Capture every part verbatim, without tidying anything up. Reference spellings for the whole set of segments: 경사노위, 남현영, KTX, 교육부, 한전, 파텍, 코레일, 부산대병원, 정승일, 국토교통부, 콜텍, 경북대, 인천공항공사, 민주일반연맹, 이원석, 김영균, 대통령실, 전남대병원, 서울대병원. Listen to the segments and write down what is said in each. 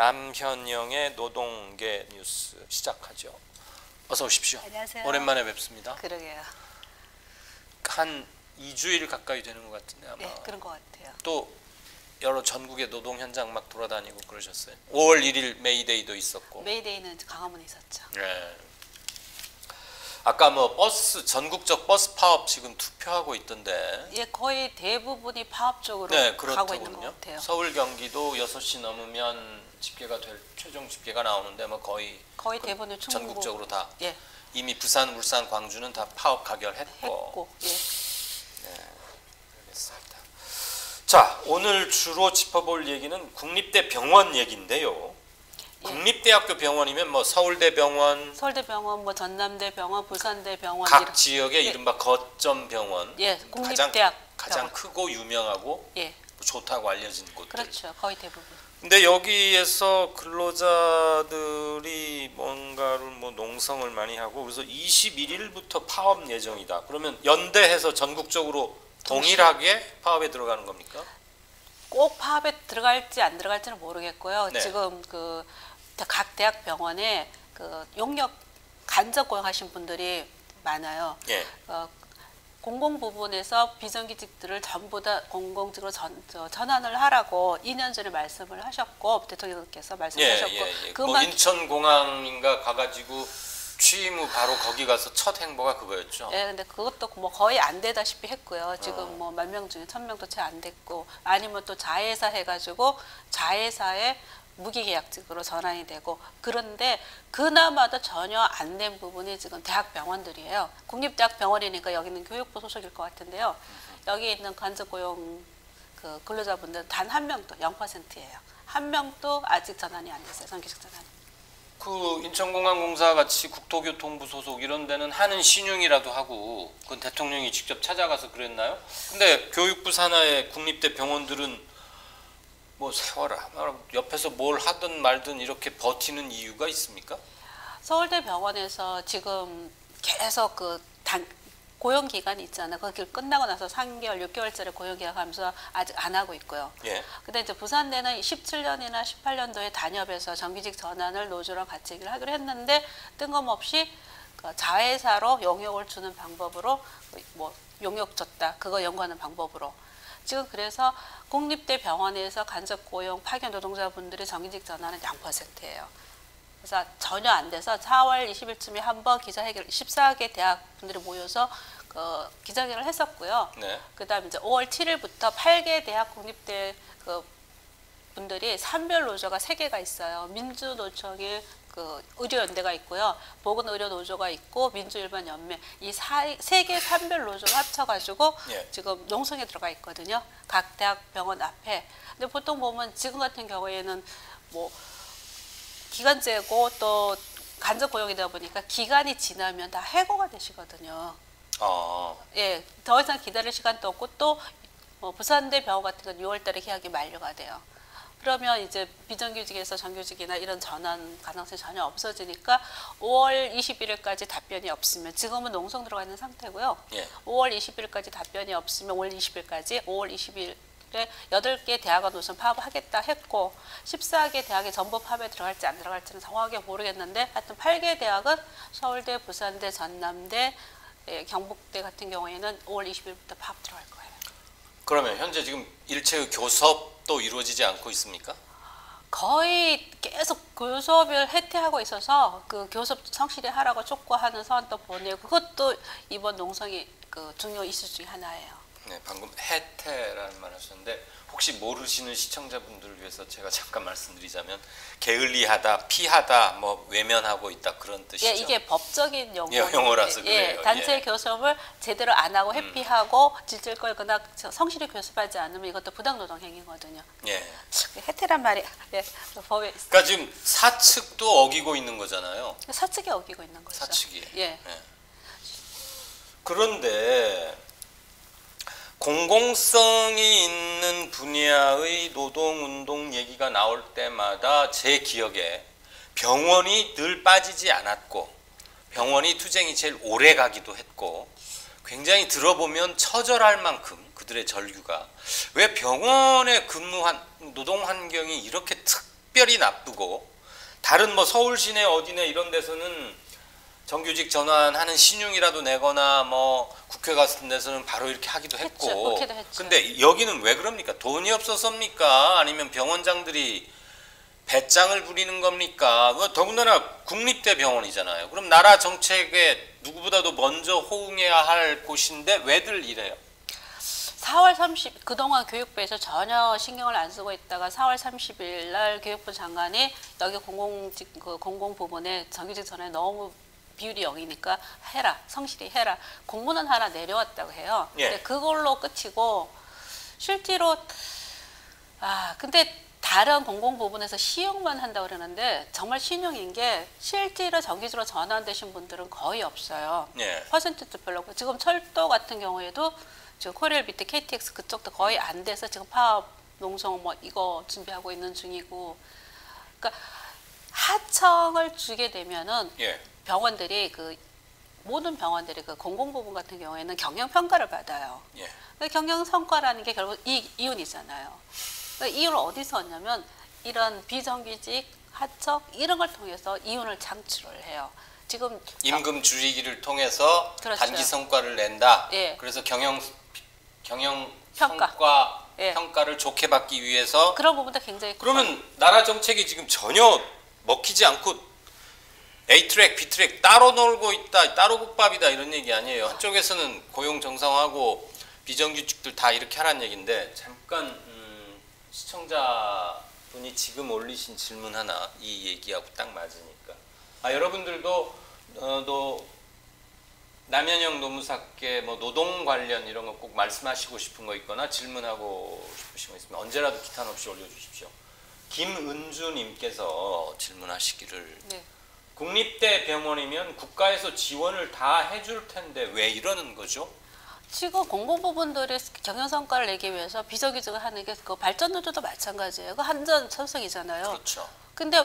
남현영의 노동계 뉴스 시작하죠. 어서 오십시오. 안녕하세요. 오랜만에 뵙습니다. 그러게요. 한 이 주일 가까이 되는 것 같은데 아마. 네, 그런 것 같아요. 또 여러 전국의 노동 현장 막 돌아다니고 그러셨어요. 오월 일일 메이데이도 있었고. 메이데이는 강화문에 있었죠. 네. 아까 뭐 버스 전국적 버스 파업 지금 투표하고 있던데. 예, 거의 대부분이 파업 쪽으로 네, 가고 있는 것 같아요. 서울, 경기도 여섯 시 넘으면 집계가 될 최종 집계가 나오는데 뭐 거의 거의 대부분 전국적으로 다. 예. 이미 부산, 울산, 광주는 다 파업 가결했고. 했고, 예. 네, 알겠습니다. 자, 오늘 주로 짚어볼 얘기는 국립대 병원 얘기인데요. 예. 국립대학교 병원이면 뭐 서울대병원, 서울대병원, 뭐 전남대병원, 부산대병원 각 이런. 지역의 예. 이른바 거점 병원, 예, 국립대학 가장, 가장 크고 유명하고 예. 좋다고 알려진 곳들. 그렇죠, 거의 대부분. 근데 여기에서 근로자들이 뭔가를 뭐 농성을 많이 하고 그래서 이십일일부터 파업 예정이다. 그러면 연대해서 전국적으로 동일하게 파업에 들어가는 겁니까? 꼭 파업에 들어갈지 안 들어갈지는 모르겠고요. 네. 지금 그 각 대학 병원에 그 용역 간접 고용하신 분들이 많아요. 네. 어, 공공 부분에서 비정규직들을 전부 다 공공직으로 전, 저, 전환을 하라고 이 년 전에 말씀을 하셨고 대통령께서 말씀하셨고 예, 예, 예. 그만 뭐 인천공항인가 가가지고 취임 후 바로 거기 가서 첫 행보가 그거였죠. 예, 근데 그것도 뭐 거의 안 되다시피 했고요. 지금 어. 뭐 만 명 중에 천 명도 채 안 됐고 아니면 또 자회사 해가지고 자회사에 무기계약직으로 전환이 되고 그런데 그나마도 전혀 안 된 부분이 지금 대학병원들이에요. 국립대학병원이니까 여기는 교육부 소속일 것 같은데요. 여기 있는 간접고용 그 근로자분들은 단 한 명도 영 퍼센트예요. 한 명도 아직 전환이 안 됐어요. 정규직 전환. 그 인천공항공사 같이 국토교통부 소속 이런 데는 하는 신용이라도 하고 그건 대통령이 직접 찾아가서 그랬나요? 근데 교육부 산하의 국립대 병원들은 뭐 세워라. 옆에서 뭘 하든 말든 이렇게 버티는 이유가 있습니까? 서울대 병원에서 지금 계속 그 단, 고용 기간이 있잖아요. 그게 끝나고 나서 삼 개월, 육 개월짜리 고용 계약하면서 아직 안 하고 있고요. 예. 근데 이제 부산대는 십칠 년이나 십팔 년도에 단협에서 정규직 전환을 노조랑 같이 얘기를 하기로 했는데 뜬금없이 그 자회사로 용역을 주는 방법으로 뭐 용역 줬다. 그거 연구하는 방법으로. 지금 그래서 국립대 병원에서 간접 고용 파견 노동자분들의 정규직 전환은 영 퍼센트예요. 그래서 전혀 안 돼서 사월 이십일쯤에 한번 기자회견 열네 개 대학 분들이 모여서 그 기자회견을 했었고요. 네. 그다음 이제 오월 칠일부터 여덟 개 대학 국립대 그 분들이 산별 노조가 세 개가 있어요. 민주노총의 그 의료연대가 있고요, 보건의료노조가 있고 민주일반연맹 이 세 개 산별 노조를 합쳐가지고 예. 지금 농성에 들어가 있거든요. 각 대학병원 앞에. 근데 보통 보면 지금 같은 경우에는 뭐 기간제고 또 간접 고용이다 보니까 기간이 지나면 다 해고가 되시거든요. 아. 예, 더 이상 기다릴 시간도 없고 또 뭐 부산대 병원 같은 건 유월달에 계약이 만료가 돼요. 그러면 이제 비정규직에서 정규직이나 이런 전환 가능성이 전혀 없어지니까 오월 이십일일까지 답변이 없으면 지금은 농성 들어가 있는 상태고요. 예. 오월 이십일까지 답변이 없으면 오월 이십일까지 오월 이십일에 여덟 개 대학원 우선 파업하겠다 했고 열네 개 대학이 전부 파업에 들어갈지 안 들어갈지는 정확하게 모르겠는데 하여튼 여덟 개 대학은 서울대, 부산대, 전남대, 경북대 같은 경우에는 오월 이십일부터 파업 들어갈 거예요. 그러면 현재 지금 일체의 교섭 또 이루어지지 않고 있습니까? 거의 계속 교섭을 해태하고 있어서 그 교섭 성실히 하라고 촉구하는 서한도 보내고 그것도 이번 농성이 그 중요 이슈 중에 하나예요. 네, 방금 해태라는 말 하셨는데 혹시 모르시는 시청자분들을 위해서 제가 잠깐 말씀드리자면 게을리하다, 피하다, 뭐 외면하고 있다 그런 뜻이죠. 예, 이게 법적인 용어. 예, 용어라서 그래요. 예, 단체 예. 교섭을 제대로 안 하고 회피하고 음. 질질 걸거나 성실히 교섭하지 않으면 이것도 부당노동 행위거든요. 예. 해태란 말이 예, 법에 있어요. 그러니까 지금 사측도 어기고 있는 거잖아요. 사측이 어기고 있는 거죠. 사측이. 예. 예. 그런데 공공성이 있는 분야의 노동운동 얘기가 나올 때마다 제 기억에 병원이 늘 빠지지 않았고 병원이 투쟁이 제일 오래 가기도 했고 굉장히 들어보면 처절할 만큼 그들의 절규가 왜 병원에 근무한 노동환경이 이렇게 특 특별히 나쁘고, 다른 뭐 서울 시내 어디네 이런 데서는 정규직 전환하는 신용이라도 내거나 뭐 국회 같은 데서는 바로 이렇게 하기도 했고 했죠, 그렇게도 했죠. 근데 여기는 왜 그럽니까? 돈이 없어서입니까? 아니면 병원장들이 배짱을 부리는 겁니까? 더군다나 국립대 병원이잖아요. 그럼 나라 정책에 누구보다도 먼저 호응해야 할 곳인데 왜들 이래요? 사월 삼십 일 그동안 교육부에서 전혀 신경을 안 쓰고 있다가 사월 삼십일 날 교육부 장관이 여기 공공직 그 공공 부분에 정규직 전환에 너무 비율이 영이니까 해라, 성실히 해라, 공문은 하나 내려왔다고 해요. 예. 근데 그걸로 끝이고, 실제로 아 근데 다른 공공 부분에서 시용만 한다고 그러는데 정말 신용인 게 실제로 정규직으로 전환되신 분들은 거의 없어요. 예. 퍼센트도 별로고, 지금 철도 같은 경우에도 지금 코레일 밑에 케이티엑스 그쪽도 거의 안 돼서 지금 파업, 농성 뭐 이거 준비하고 있는 중이고, 그러니까 하청을 주게 되면은 예. 병원들이 그 모든 병원들이 그 공공 부분 같은 경우에는 경영 평가를 받아요. 예. 그 경영 성과라는 게 결국 이 이윤이잖아요. 그 이윤을 어디서 얻냐면 이런 비정규직, 하청 이런 걸 통해서 이윤을 창출을 해요. 지금 임금 줄이기를 통해서 그렇죠. 단기 성과를 낸다. 예. 그래서 경영 경영 평가. 성과 예. 평가를 좋게 받기 위해서 그런 부분도 굉장히 그러면 큰... 나라 정책이 지금 전혀 먹히지 않고 A트랙, B트랙 따로 놀고 있다, 따로 국밥이다 이런 얘기 아니에요. 한쪽에서는 고용 정상화하고 비정규직들 다 이렇게 하라는 얘기인데, 잠깐 음, 시청자분이 지금 올리신 질문 하나 이 얘기하고 딱 맞으니까. 아, 여러분들도 어, 또 남현영 노무사께 뭐 노동 관련 이런 거 꼭 말씀하시고 싶은 거 있거나 질문하고 싶으신 거 있으면 언제라도 기탄 없이 올려주십시오. 김은주님께서 질문하시기를 네. 국립대 병원이면 국가에서 지원을 다 해줄 텐데 왜 이러는 거죠? 지금 공공 부분들이 경영 성과를 내기 위해서 비정규직을 하는 게 그 발전노조도 마찬가지예요. 그 한전 소속이잖아요. 그렇죠. 근데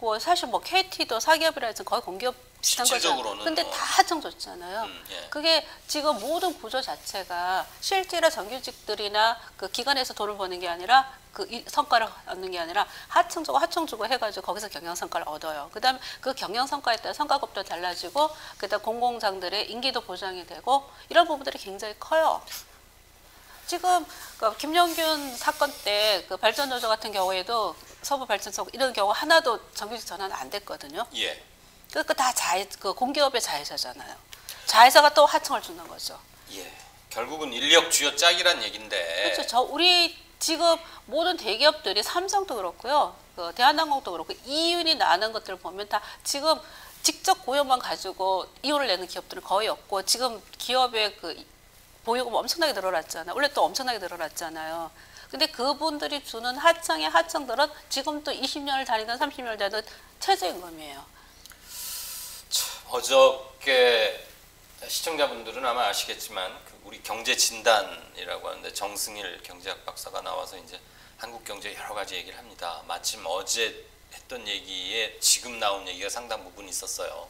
그 사실 뭐 케이티도 사기업이라 해서 거의 공기업 비슷한 거죠. 근데 뭐. 다 하청 줬잖아요. 음, 예. 그게 지금 모든 구조 자체가 실제로 정규직들이나 그 기관에서 돈을 버는 게 아니라 그 성과를 얻는 게 아니라 하청 주고 하청 주고 해가지고 거기서 경영 성과를 얻어요. 그다음 그 경영 성과에 따라 성과급도 달라지고 그다음 공공장들의 인기도 보장이 되고 이런 부분들이 굉장히 커요. 지금 그 김영균 사건 때 그 발전노조 같은 경우에도 서부 발전소 이런 경우 하나도 정규직 전환 안 됐거든요. 예. 그러니까 다 자회, 그 공기업의 자회사잖아요. 자회사가 또 하청을 주는 거죠. 예. 결국은 인력 주요 짝이란 얘긴데. 그렇죠. 저 우리 지금 모든 대기업들이 삼성도 그렇고요, 그 대한항공도 그렇고 이윤이 나는 것들을 보면 다 지금 직접 고용만 가지고 이윤을 내는 기업들은 거의 없고, 지금 기업의 그 보유금 엄청나게 늘어났잖아요. 원래 또 엄청나게 늘어났잖아요. 근데 그분들이 주는 하청의 하청들은 지금 또 이십 년을 다니든 삼십 년을 다니든 최저임금이에요. 어저께 시청자분들은 아마 아시겠지만 우리 경제진단이라고 하는데 정승일 경제학 박사가 나와서 이제 한국 경제 여러 가지 얘기를 합니다. 마침 어제 했던 얘기에 지금 나온 얘기가 상당 부분 있었어요.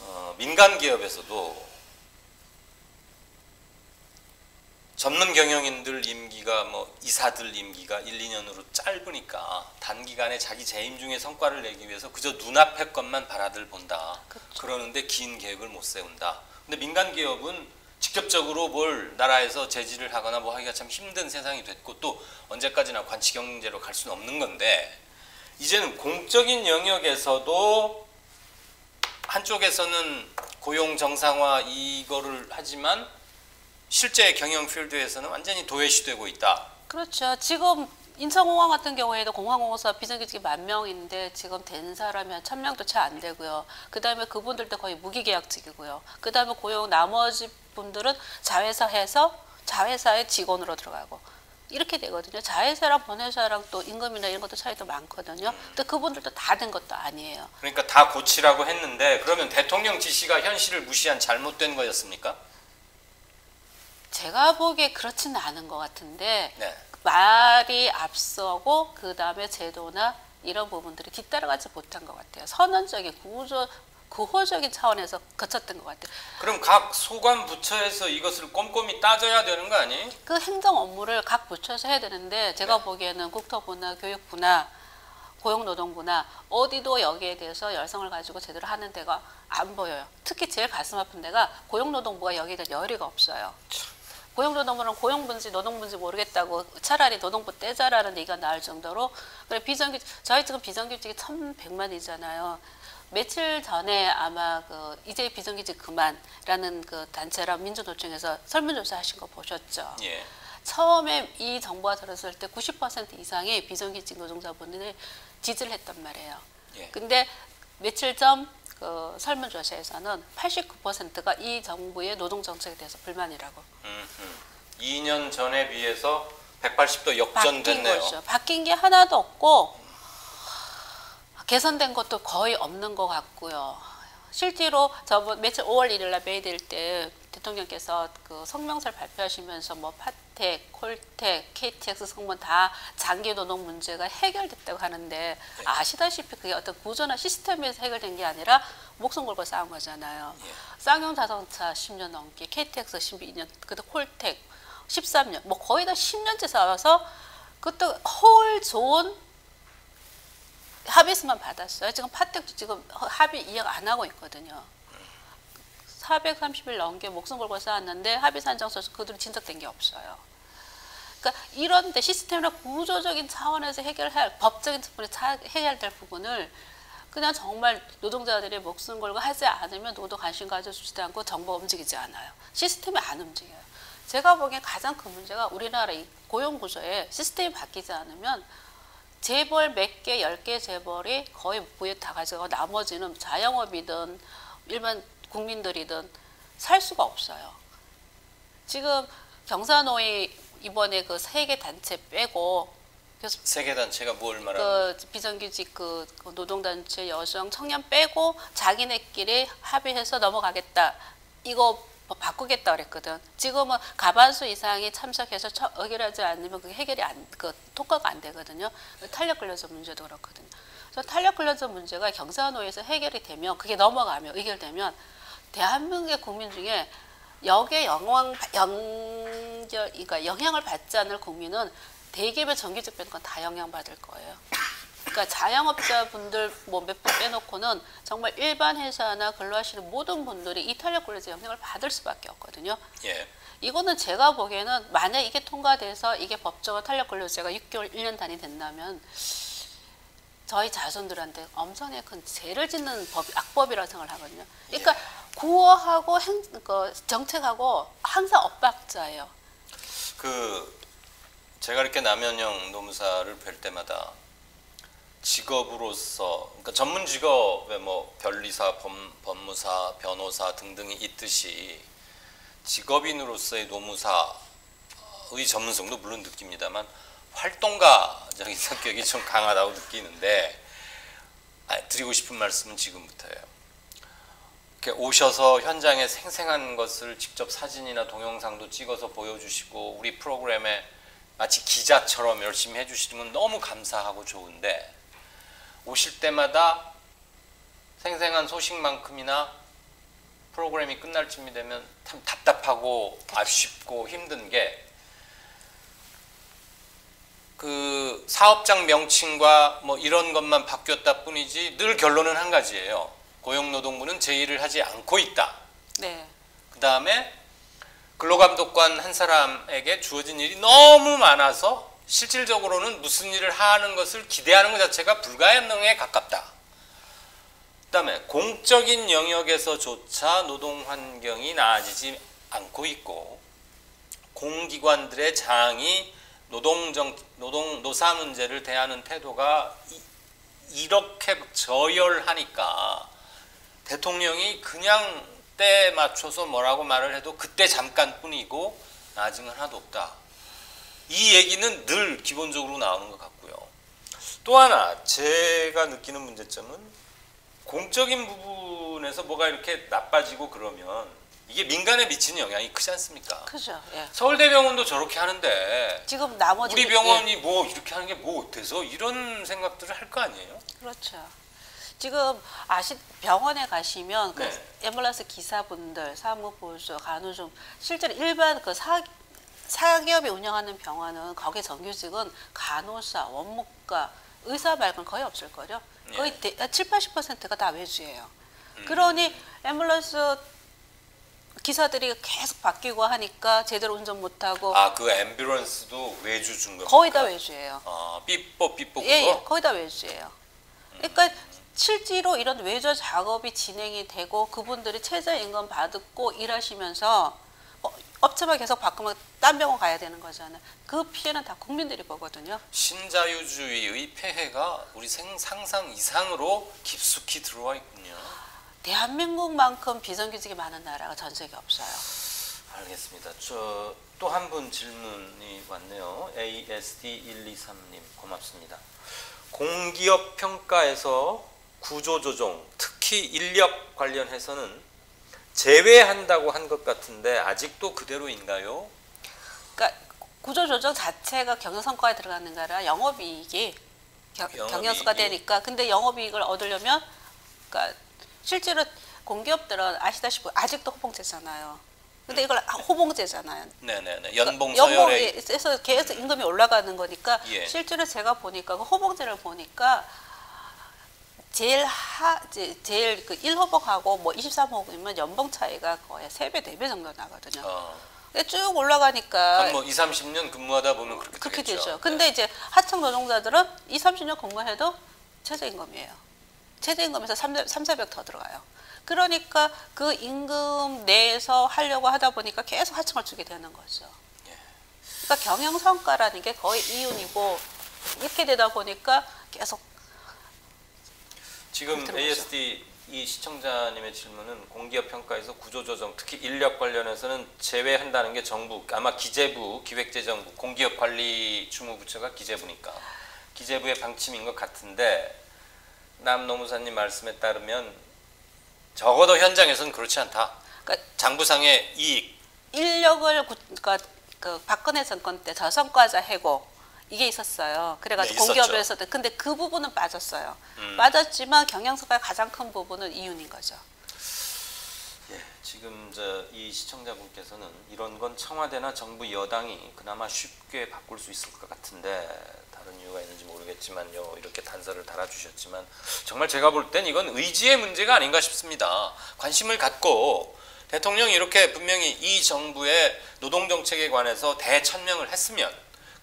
어, 민간 기업에서도 전문 경영인들 임기가 뭐 이사들 임기가 일, 이 년으로 짧으니까 단기간에 자기 재임 중에 성과를 내기 위해서 그저 눈앞의 것만 바라들 본다. 그렇죠. 그러는데 긴 계획을 못 세운다. 근데 민간 기업은 직접적으로 뭘 나라에서 제지를 하거나 뭐 하기가 참 힘든 세상이 됐고, 또 언제까지나 관치경제로 갈 수는 없는 건데, 이제는 공적인 영역에서도 한쪽에서는 고용 정상화 이거를 하지만 실제 경영 필드에서는 완전히 도외시되고 있다. 그렇죠. 지금 인천공항 같은 경우에도 공항공사 비정규직이 만 명인데 지금 된 사람이 한 천 명도 채 안 되고요. 그다음에 그분들도 거의 무기계약직이고요. 그다음에 고용 나머지 분들은 자회사에서 자회사의 직원으로 들어가고 이렇게 되거든요. 자회사랑 본회사랑 또 임금이나 이런 것도 차이도 많거든요. 음. 근데 그분들도 다 된 것도 아니에요. 그러니까 다 고치라고 했는데, 그러면 대통령 지시가 현실을 무시한 잘못된 거였습니까? 제가 보기에 그렇지는 않은 것 같은데 네. 말이 앞서고 그 다음에 제도나 이런 부분들이 뒤따라가지 못한 것 같아요. 선언적인 구조, 구호적인 차원에서 거쳤던 것 같아요. 그럼 각 소관 부처에서 이것을 꼼꼼히 따져야 되는 거 아니에요? 그 행정 업무를 각 부처에서 해야 되는데 제가 네. 보기에는 국토부나 교육부나 고용노동부나 어디도 여기에 대해서 열성을 가지고 제대로 하는 데가 안 보여요. 특히 제일 가슴 아픈 데가 고용노동부가 여기에 대한 열의가 없어요. 참. 고용노동부는 고용분지 노동분지 모르겠다고 차라리 노동부 떼자라는 얘기가 나올 정도로 그래 비정규 저희 지금 비정규직이 천백만이잖아요. 며칠 전에 아마 그 이제 비정규직 그만라는 그 단체랑 민주노총에서 설문조사 하신 거 보셨죠? 예. 처음에 이 정부가 들었을 때 구십 퍼센트 이상의 비정규직 노동자분들이 지지를 했단 말이에요. 예. 근데 며칠 전 그 설문조사에서는 팔십구 퍼센트가 이 정부의 노동정책에 대해서 불만이라고. 음, 음. 이 년 전에 비해서 백팔십 도 역전됐네요. 바뀐, 바뀐 게 하나도 없고 개선된 것도 거의 없는 것 같고요. 실제로 저번 며칠 오월 일일 날 메이데이 때 대통령께서 그 성명서를 발표하시면서 뭐 파텍, 콜텍, 케이티엑스 승무원 다 장기 노동 문제가 해결됐다고 하는데 네. 아시다시피 그게 어떤 구조나 시스템에서 해결된 게 아니라 목숨 걸고 싸운 거잖아요. 네. 쌍용 자동차 십 년 넘게, 케이티엑스 십이 년, 그다음 콜텍 십삼 년, 뭐 거의 다 십 년째 싸워서 그것도 허울 좋은 합의서만 받았어요. 지금 파텍도 지금 합의 이행 안 하고 있거든요. 사백삼십 일 넘게 목숨 걸고 싸웠는데 합의 산정서에서 그들은 진척된 게 없어요. 그러니까 이런 데 시스템이나 구조적인 차원에서 해결할 법적인 부분에 해결될 부분을 그냥 정말 노동자들의 목숨 걸고 하지 않으면 노동 관심 가져주지도 않고 정부가 움직이지 않아요. 시스템이 안 움직여요. 제가 보기엔 가장 큰 문제가 우리나라의 고용 구조에 시스템이 바뀌지 않으면 재벌 몇 개, 열 개 재벌이 거의 무에 다 가져가고 나머지는 자영업이든 일반 국민들이든 살 수가 없어요. 지금 경사노위 이번에 그 세 개 단체 빼고 세 개 단체가 뭘 말하는 그 비정규직 그 노동단체 여성 청년 빼고 자기네끼리 합의해서 넘어가겠다. 이거 뭐 바꾸겠다 그랬거든. 지금은 가반수 이상이 참석해서 의결하지 않으면 그 해결이 안, 그 통과가 안 되거든요. 탄력 근로자 문제도 그렇거든요. 그래서 탄력 근로자 문제가 경사노에서 해결이 되면 그게 넘어가면 의결되면 대한민국의 국민 중에 역에 영향, 연결, 그러니까 영향을 받지 않을 국민은 대기업의 정규직 빼는 건 다 영향받을 거예요. 그러니까 자영업자분들 뭐 몇 분 빼놓고는 정말 일반 회사나 근로하시는 모든 분들이 이 탄력 근로제 영향을 받을 수밖에 없거든요. 예. 이거는 제가 보기에는 만약 이게 통과돼서 이게 법적으로 탄력 근로제가 육 개월 일 년 단위 된다면 저희 자손들한테 엄청나게 큰 죄를 짓는 법, 악법이라고 생각을 하거든요. 그러니까 예. 구호하고 행, 그 정책하고 항상 엇박자예요. 그 제가 이렇게 남현영 노무사를 뵐 때마다 직업으로서 그러니까 전문 직업에 뭐 변리사, 범, 법무사, 변호사 등등이 있듯이 직업인으로서의 노무사의 전문성도 물론 느낍니다만 활동가적인 성격이 좀 강하다고 느끼는데 드리고 싶은 말씀은 지금부터예요. 이렇게 오셔서 현장에 생생한 것을 직접 사진이나 동영상도 찍어서 보여주시고 우리 프로그램에 마치 기자처럼 열심히 해주시는 건 너무 감사하고 좋은데 오실 때마다 생생한 소식만큼이나 프로그램이 끝날 쯤이 되면 참 답답하고 아쉽고 힘든 게 그 사업장 명칭과 뭐 이런 것만 바뀌었다 뿐이지 늘 결론은 한 가지예요. 고용노동부는 제 일을 하지 않고 있다. 네. 그다음에 근로감독관 한 사람에게 주어진 일이 너무 많아서 실질적으로는 무슨 일을 하는 것을 기대하는 것 자체가 불가능에 가깝다. 그다음에 공적인 영역에서조차 노동 환경이 나아지지 않고 있고 공기관들의 장이 노동정 노동 노사 문제를 대하는 태도가 이, 이렇게 저열하니까 대통령이 그냥 때에 맞춰서 뭐라고 말을 해도 그때 잠깐뿐이고 나아진 건 하나도 없다. 이 얘기는 늘 기본적으로 나오는 것 같고요. 또 하나 제가 느끼는 문제점은 공적인 부분에서 뭐가 이렇게 나빠지고 그러면 이게 민간에 미치는 영향이 크지 않습니까? 그죠. 예. 서울대병원도 저렇게 하는데 지금 나머지 우리 병원이 예. 뭐 이렇게 하는 게 뭐 어때서 이런 생각들을 할 거 아니에요? 그렇죠. 지금 아시 병원에 가시면 그 네. 앰뷸런스 기사분들, 사무보수, 간호점 실제로 일반 그 사, 사기업이 운영하는 병원은 거기 정규직은 간호사, 원무과, 의사 말고는 거의 없을 거요. 거의 네. 칠팔십 퍼센트가 다 외주예요. 음. 그러니 앰뷸런스 기사들이 계속 바뀌고 하니까 제대로 운전 못하고. 아, 그 앰뷸런스도 외주 준 겁니까? 거의 다 외주예요. 아, 삐뽀 삐뽀 그거? 예, 예, 거의 다 외주예요. 그러니까 음. 실제로 이런 외주 작업이 진행이 되고 그분들이 최저임금 받고 일하시면서 어, 업체만 계속 바꾸면 딴 병원 가야 되는 거잖아요. 그 피해는 다 국민들이 보거든요. 신자유주의의 폐해가 우리 상상 이상으로 깊숙이 들어와 있군요. 대한민국만큼 비정규직이 많은 나라가 전 세계 없어요. 알겠습니다. 저 또 한 분 질문이 왔네요. 에이에스디 일이삼님 고맙습니다. 공기업 평가에서 구조조정, 특히 인력 관련해서는 제외한다고 한 것 같은데 아직도 그대로인가요? 그러니까 구조조정 자체가 경영성과에 들어가는 거라 영업이익이 경영성과가 되니까. 근데 영업이익을 얻으려면 그러니까 실제로 공기업들은 아시다시피 아직도 호봉제잖아요. 근데 이걸 호봉제잖아요. 네네네. 연봉 서열에 연봉에서 계속 임금이 올라가는 거니까. 예. 실제로 제가 보니까 그 호봉제를 보니까 제일 하 제일 그 일 호봉하고 뭐 이십삼 호봉이면 연봉 차이가 거의 세 배 네 배 정도 나거든요. 어. 근데 쭉 올라가니까 뭐 이삼십 년 근무하다 보면 그렇게, 그렇게 되겠죠. 되죠. 근데 네. 이제 하청 노동자들은 이삼십 년 근무해도 최저임금이에요. 최저임금에서 삼, 사백 더 들어가요. 그러니까 그 임금 내에서 하려고 하다 보니까 계속 하청을 주게 되는 거죠. 그러니까 경영성과라는 게 거의 이윤이고 이렇게 되다 보니까 계속. 지금 에이에스디 이 시청자님의 질문은 공기업 평가에서 구조조정, 특히 인력 관련해서는 제외한다는 게 정부, 아마 기재부, 기획재정부, 공기업관리주무부처가 기재부니까 기재부의 방침인 것 같은데 남 노무사님 말씀에 따르면 적어도 현장에서는 그렇지 않다. 그러니까 장부상의 이익. 인력을 구, 그러니까 그 박근혜 정권 때 저성과자 해고 이게 있었어요. 그래가지고 네, 공기업에서도. 근데 그 부분은 빠졌어요. 음. 빠졌지만 경영성과의 가장 큰 부분은 이윤인 거죠. 예, 지금 저 이 시청자분께서는 이런 건 청와대나 정부 여당이 그나마 쉽게 바꿀 수 있을 것 같은데 다른 이유가 있는지 모르겠지만요. 이렇게 단서를 달아주셨지만 정말 제가 볼 땐 이건 의지의 문제가 아닌가 싶습니다. 관심을 갖고 대통령이 이렇게 분명히 이 정부의 노동정책에 관해서 대천명을 했으면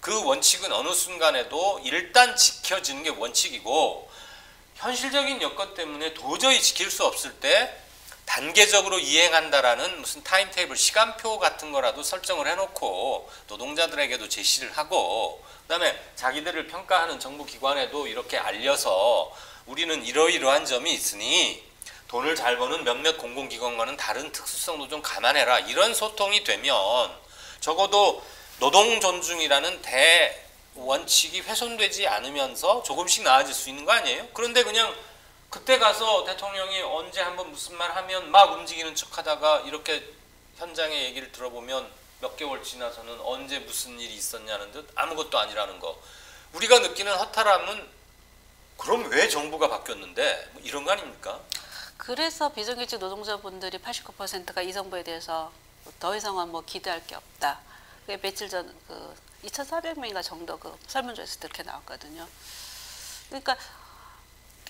그 원칙은 어느 순간에도 일단 지켜지는 게 원칙이고 현실적인 여건 때문에 도저히 지킬 수 없을 때 단계적으로 이행한다라는 무슨 타임테이블, 시간표 같은 거라도 설정을 해놓고 노동자들에게도 제시를 하고 그다음에 자기들을 평가하는 정부기관에도 이렇게 알려서 우리는 이러이러한 점이 있으니 돈을 잘 버는 몇몇 공공기관과는 다른 특수성도 좀 감안해라. 이런 소통이 되면 적어도 노동 존중이라는 대원칙이 훼손되지 않으면서 조금씩 나아질 수 있는 거 아니에요? 그런데 그냥 그때 가서 대통령이 언제 한번 무슨 말 하면 막 움직이는 척하다가 이렇게 현장의 얘기를 들어보면 몇 개월 지나서는 언제 무슨 일이 있었냐는 듯 아무것도 아니라는 거. 우리가 느끼는 허탈함은 그럼 왜 정부가 바뀌었는데 뭐 이런 거 아닙니까? 그래서 비정규직 노동자분들이 팔십구 퍼센트가 이 정부에 대해서 더 이상은 뭐 기대할 게 없다. 그게 며칠 전 그 이천사백 명인가 정도 그 설문조사에서 그렇게 나왔거든요. 그러니까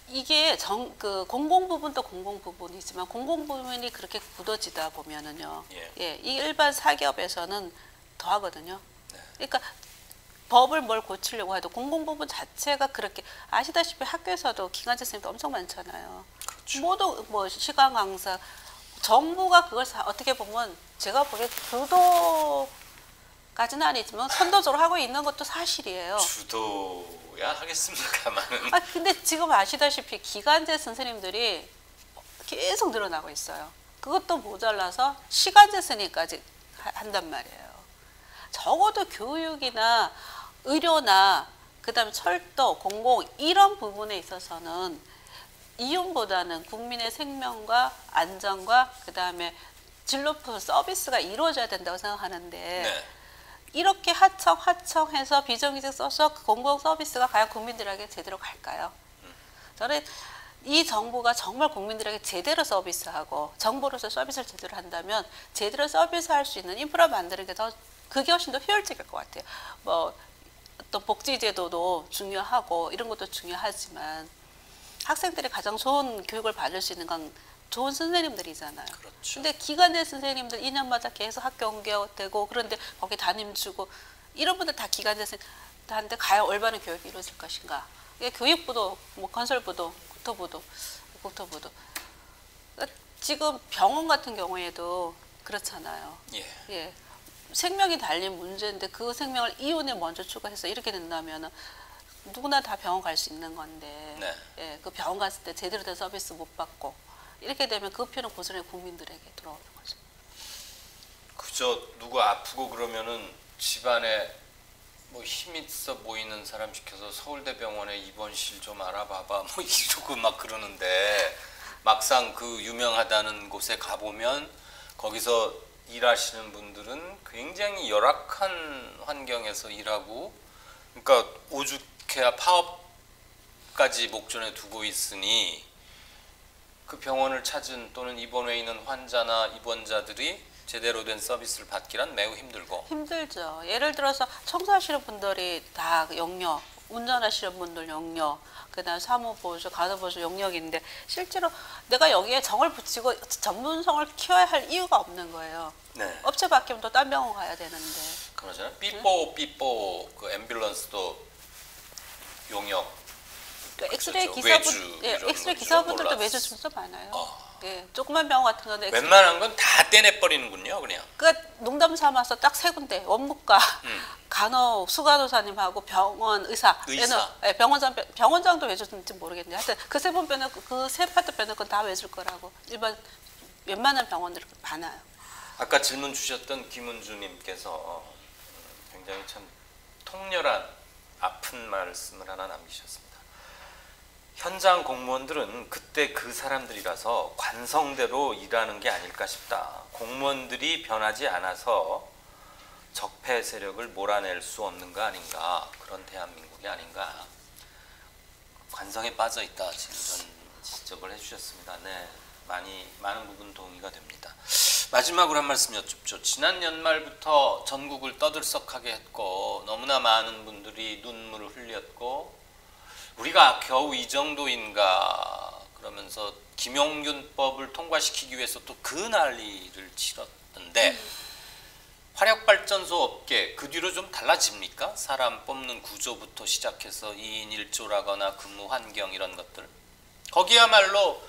이게 정, 그 공공 부분도 공공 부분이지만 공공 부분이 그렇게 굳어지다 보면은요, 예, 예, 이 일반 사기업에서는 더 하거든요. 네. 그러니까 법을 뭘 고치려고 해도 공공 부분 자체가 그렇게 아시다시피 학교에서도 기간제 선생님도 엄청 많잖아요. 그렇죠. 모두 뭐 시간 강사, 정부가 그걸 사, 어떻게 보면 제가 보기에 주도까지는 아니지만 선도적으로 하고 있는 것도 사실이에요. 주도. 하겠습니까만은. 아, 근데 지금 아시다시피 기간제 선생님들이 계속 늘어나고 있어요. 그것도 모자라서 시간제 선생님까지 한단 말이에요. 적어도 교육이나 의료나 그다음에 철도, 공공 이런 부분에 있어서는 이윤보다는 국민의 생명과 안전과 그다음에 질 높은 서비스가 이루어져야 된다고 생각하는데 네. 이렇게 하청 하청해서 비정규직 써서 공공 서비스가 과연 국민들에게 제대로 갈까요? 저는 이 정부가 정말 국민들에게 제대로 서비스하고 정부로서 서비스를 제대로 한다면 제대로 서비스할 수 있는 인프라 만드는 게 더, 그게 훨씬 더 효율적일 것 같아요. 뭐 어떤 복지제도도 중요하고 이런 것도 중요하지만 학생들이 가장 좋은 교육을 받을 수 있는 건 좋은 선생님들이잖아요. 그렇죠. 근데 기간제 선생님들 이 년마다 계속 학교 옮겨되고 그런데 거기 담임 주고 이런 분들 다 기간제 선생님한테 가야 올바른 교육이 이루어질 것인가. 교육부도 뭐 건설부도 국토부도 국토부도 지금 병원 같은 경우에도 그렇잖아요. 예. 예. 생명이 달린 문제인데 그 생명을 이윤에 먼저 추가해서 이렇게 된다면은 누구나 다 병원 갈 수 있는 건데 네. 예, 그 병원 갔을 때 제대로 된 서비스 못 받고 이렇게 되면 그 피해는 고스란히 국민들에게 돌아오는 거죠. 그저 누구 아프고 그러면은 집안에 뭐 힘 있어 보이는 사람 시켜서 서울대병원에 입원실 좀 알아봐봐 뭐 이러고 막 그러는데 막상 그 유명하다는 곳에 가보면 거기서 일하시는 분들은 굉장히 열악한 환경에서 일하고 그러니까 오죽해야 파업까지 목전에 두고 있으니 그 병원을 찾은 또는 입원해 있는 환자나 입원자들이 제대로 된 서비스를 받기란 매우 힘들고 힘들죠. 예를 들어서 청소하시는 분들이 다 영역, 운전하시는 분들 영역, 그다음 사무보조, 간호보조 영역인데 실제로 내가 여기에 정을 붙이고 전문성을 키워야 할 이유가 없는 거예요. 네. 업체 바뀌면 또 딴 병원 가야 되는데. 그러잖아요. 삐뽀 삐뽀 그 앰뷸런스도 용역. 그러니까 엑스레이 기사분, 예, 엑스레이 기사분들도 매주 진짜 많아요. 어. 예, 조그만 병원 같은 건데 웬만한 건 다 떼내버리는군요, 그냥. 그러니까 농담 삼아서 딱 세 군데 원무과, 음. 간호, 수간호사님하고 병원 의사, 의사. 예, 병원장, 병원장도 외줬는지 모르겠네요. 하여튼 그 세 번 빼놓고 그 세 파트 빼놓고 다 외줄 거라고 일반 웬만한 병원들 많아요. 아까 질문 주셨던 김은주님께서 굉장히 참 통렬한 아픈 말씀을 하나 남기셨습니다. 현장 공무원들은 그때 그 사람들이라서 관성대로 일하는 게 아닐까 싶다. 공무원들이 변하지 않아서 적폐 세력을 몰아낼 수 없는가 아닌가. 그런 대한민국이 아닌가. 관성에 빠져 있다. 지금 전 지적을 해주셨습니다. 네, 많이 많은 부분 동의가 됩니다. 마지막으로 한 말씀 여쭙죠. 지난 연말부터 전국을 떠들썩하게 했고 너무나 많은 분들이 눈물을 흘렸고 우리가 겨우 이 정도인가 그러면서 김용균법을 통과시키기 위해서 또 그 난리를 치렀는데 음. 화력발전소 업계 그 뒤로 좀 달라집니까? 사람 뽑는 구조부터 시작해서 이인 일조라거나 근무 환경 이런 것들 거기야말로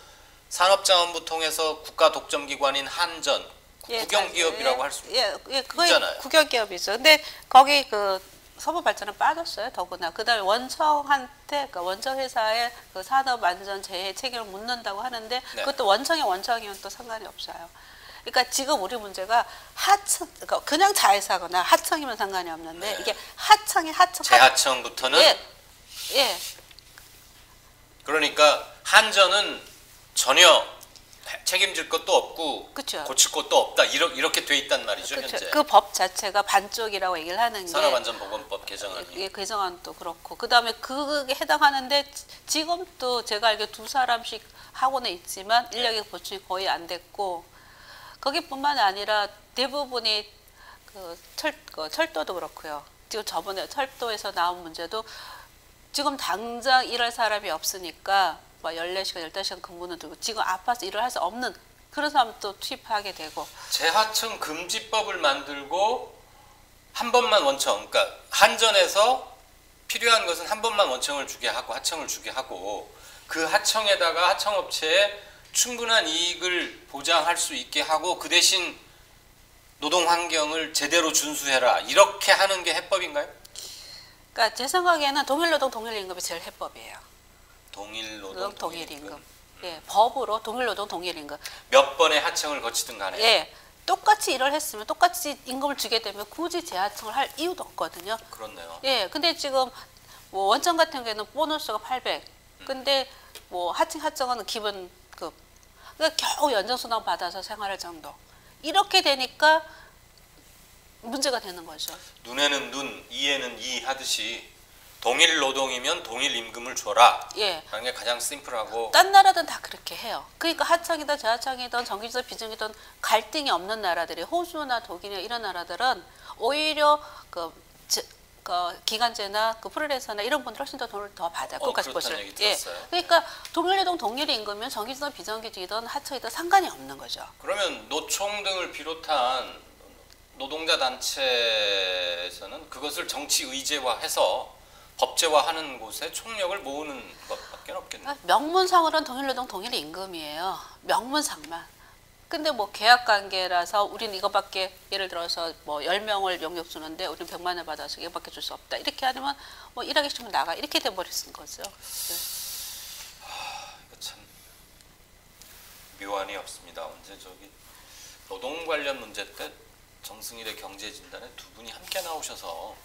산업자원부 통해서 국가 독점기관인 한전 예, 국영기업이라고 예, 할 수 예, 예, 있잖아요. 국영기업이죠. 근데 거기 그 서부발전은 빠졌어요. 더구나 그다음에 원청한테 그러니까 원청 회사의 그 산업안전재해 책임을 묻는다고 하는데 네. 그것도 원청의 원청이면 또 상관이 없어요. 그러니까 지금 우리 문제가 하층 그러니까 그냥 자회사거나 하청이면 상관이 없는데 네. 이게 하청이 하청 재하청부터는 예. 예. 그러니까 한전은 전혀 책임질 것도 없고 그쵸. 고칠 것도 없다. 이렇게, 이렇게 돼 있단 말이죠. 그쵸. 현재. 그 법 자체가 반쪽이라고 얘기를 하는 게 산업안전보건법 개정안. 예, 개정안도 그렇고. 그다음에 그게 해당하는데 지금 또 제가 알기로 두 사람씩 하고는 있지만 인력의 보충이 거의 안 됐고 거기뿐만 아니라 대부분이 그 철, 그 철도도 그렇고요. 지금 저번에 철도에서 나온 문제도 지금 당장 일할 사람이 없으니까 막 열네 시간, 열다섯 시간 근무는 들고 지금 아파서 일을 할 수 없는 그런 사람도 투입하게 되고 재하청 금지법을 만들고 한 번만 원청 그러니까 한전에서 필요한 것은 한 번만 원청을 주게 하고 하청을 주게 하고 그 하청에다가 하청업체에 충분한 이익을 보장할 수 있게 하고 그 대신 노동 환경을 제대로 준수해라 이렇게 하는 게 해법인가요? 그러니까 제 생각에는 동일노동 동일임금이 제일 해법이에요. 동일노동, 동일임금. 예, 법으로 동일노동, 동일임금. 몇 번의 하청을 거치든 간에. 예, 똑같이 일을 했으면 똑같이 임금을 주게 되면 굳이 재하청을 할 이유도 없거든요. 그렇네요. 예, 근데 지금 뭐 원청 같은 경우에는 보너스가 팔백. 음. 근데 뭐 하청, 하청은 기본급. 그러니까 겨우 연장수당 받아서 생활할 정도. 이렇게 되니까 문제가 되는 거죠. 눈에는 눈, 이에는 이 하듯이 동일 노동이면 동일 임금을 줘라. 예. 라는 게 가장 심플하고. 딴 나라든 다 그렇게 해요. 그러니까 하청이든 저하청이든 정규직이든 비정규직이든 갈등이 없는 나라들이, 호주나 독일이나 이런 나라들은 오히려 그, 저, 그 기간제나 그 프리랜서나 이런 분들 훨씬 더 돈을 더 받아요. 어, 그렇다는 얘기 들었어요. 예. 그러니까 동일노동 동일 임금이면 정규직이든 비정규직이든 하청이든 상관이 없는 거죠. 그러면 노총 등을 비롯한 노동자 단체에서는 그것을 정치 의제화해서 법제화하는 곳에 총력을 모으는 것밖에 없겠네요. 명문상으로는 동일노동 동일 임금이에요. 명문상만. 근데 뭐 계약관계라서 우리는 이거밖에, 예를 들어서 뭐 열 명을 용역 주는데 우리는 백만 원 받아서 이거밖에 줄 수 없다. 이렇게 하면 뭐 일하기 싫으면 나가. 이렇게 돼버리는 거죠. 네. 하, 이거 참 묘안이 없습니다. 언제 저기 노동 관련 문제 때 정승일의 경제진단에 두 분이 함께 나오셔서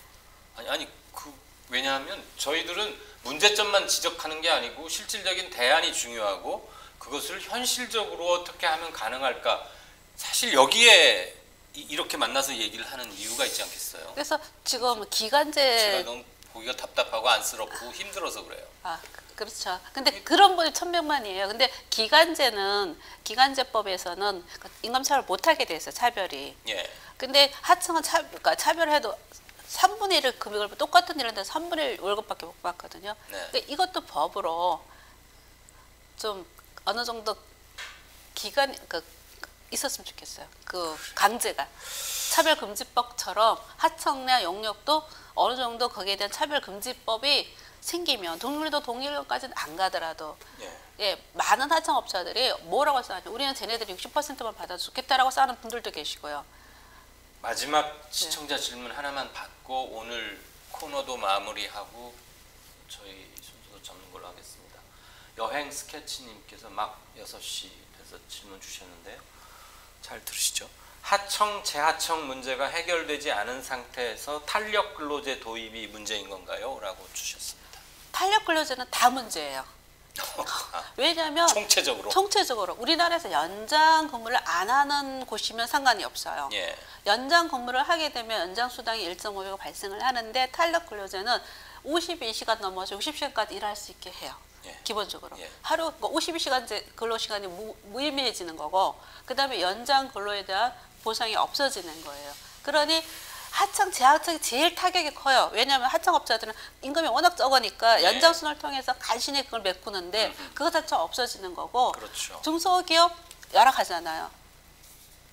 아니 아니 그. 왜냐하면 저희들은 문제점만 지적하는 게 아니고 실질적인 대안이 중요하고 그것을 현실적으로 어떻게 하면 가능할까. 사실 여기에 이렇게 만나서 얘기를 하는 이유가 있지 않겠어요. 그래서 지금 기간제 제가 너무 보기가 답답하고 안쓰럽고 힘들어서 그래요. 아 그렇죠. 근데 그런 분이 천명만이에요. 근데 기간제는 기간제법에서는 임금차별 못하게 돼 있어요. 차별이. 예. 근데 하청은 차, 그러니까 차별해도 삼분의 일을 금액을 똑같은 일인데 삼분의 일 월급밖에 못 받거든요. 네. 그러니까 이것도 법으로 좀 어느 정도 기간 그 있었으면 좋겠어요. 그 강제가 차별금지법처럼 하청량 용역도 어느 정도 거기에 대한 차별금지법이 생기면 동일도 동일까지는 안 가더라도 네. 예 많은 하청업자들이 뭐라고 써놨죠? 우리는 쟤네들이 육십 퍼센트만 받아주겠다라고 써는 분들도 계시고요. 마지막 시청자 네. 질문 하나만 받고 오늘 코너도 마무리하고 저희 순서도 잡는 걸로 하겠습니다. 여행 스케치님께서 막 여섯 시 돼서 질문 주셨는데요. 잘 들으시죠? 하청, 재하청 문제가 해결되지 않은 상태에서 탄력 근로제 도입이 문제인 건가요? 라고 주셨습니다. 탄력 근로제는 다 문제예요. 왜냐하면 총체적으로 총체적으로 우리나라에서 연장 근무를 안 하는 곳이면 상관이 없어요. 예. 연장 근무를 하게 되면 연장 수당이 일 점 오 배가 발생을 하는데 탄력 근로제는 오십이 시간 넘어서 육십 시간까지 일할 수 있게 해요. 예. 기본적으로 예. 하루 오십이 시간제 근로 시간이 무, 무의미해지는 거고 그다음에 연장 근로에 대한 보상이 없어지는 거예요. 그러니 하청, 재하청이 제일 타격이 커요. 왜냐하면 하청업자들은 임금이 워낙 적으니까 연장순을 통해서 간신히 그걸 메꾸는데 그것 자체가 없어지는 거고 그렇죠. 중소기업 열악하잖아요.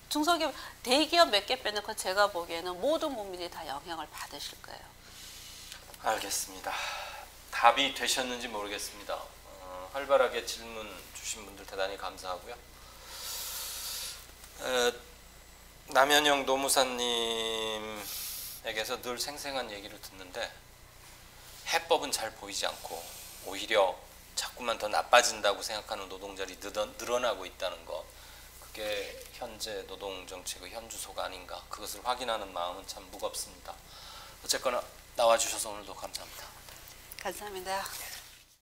중소기업, 대기업 몇 개 빼놓고 제가 보기에는 모든 국민이 다 영향을 받으실 거예요. 알겠습니다. 답이 되셨는지 모르겠습니다. 어, 활발하게 질문 주신 분들 대단히 감사하고요. 에, 남현영 노무사님에게서 늘 생생한 얘기를 듣는데 해법은 잘 보이지 않고 오히려 자꾸만 더 나빠진다고 생각하는 노동자들이 늘어나고 있다는 것, 그게 현재 노동정책의 현주소가 아닌가, 그것을 확인하는 마음은 참 무겁습니다. 어쨌거나 나와주셔서 오늘도 감사합니다. 감사합니다.